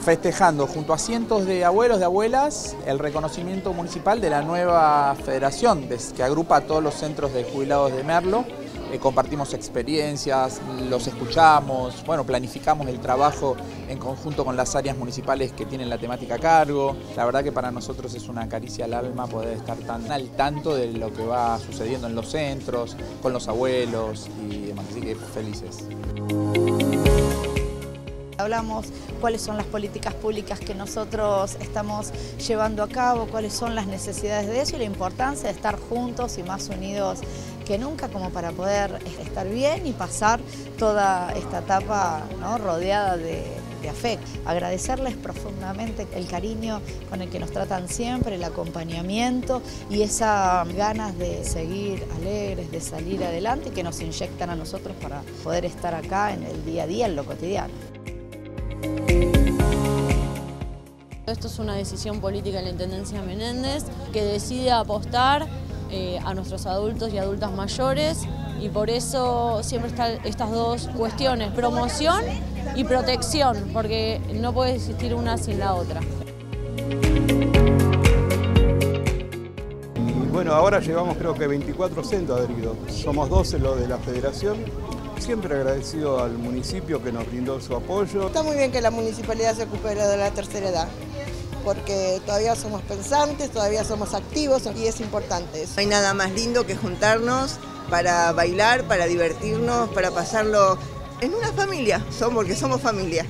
festejando junto a cientos de abuelos y abuelas el reconocimiento municipal de la nueva federación que agrupa a todos los centros de jubilados de Merlo. Compartimos experiencias, los escuchamos, bueno, planificamos el trabajo en conjunto con las áreas municipales que tienen la temática a cargo. La verdad que para nosotros es una caricia al alma poder estar tan al tanto de lo que va sucediendo en los centros, con los abuelos y demás, así que felices. Hablamos cuáles son las políticas públicas que nosotros estamos llevando a cabo, cuáles son las necesidades de eso y la importancia de estar juntos y más unidos que nunca como para poder estar bien y pasar toda esta etapa, ¿no?, rodeada de afecto. Agradecerles profundamente el cariño con el que nos tratan siempre, el acompañamiento y esas ganas de seguir alegres, de salir adelante y que nos inyectan a nosotros para poder estar acá en el día a día, en lo cotidiano. Esto es una decisión política de la Intendencia Menéndez que decide apostar a nuestros adultos y adultas mayores y por eso siempre están estas dos cuestiones, promoción y protección, porque no puede existir una sin la otra. Y bueno, ahora llevamos creo que 24 centros adheridos, somos 12 los de la Federación. Siempre agradecido al municipio que nos brindó su apoyo. Está muy bien que la municipalidad se ocupe de la tercera edad, porque todavía somos pensantes, todavía somos activos y es importante eso. No hay nada más lindo que juntarnos para bailar, para divertirnos, para pasarlo en una familia, porque somos familia.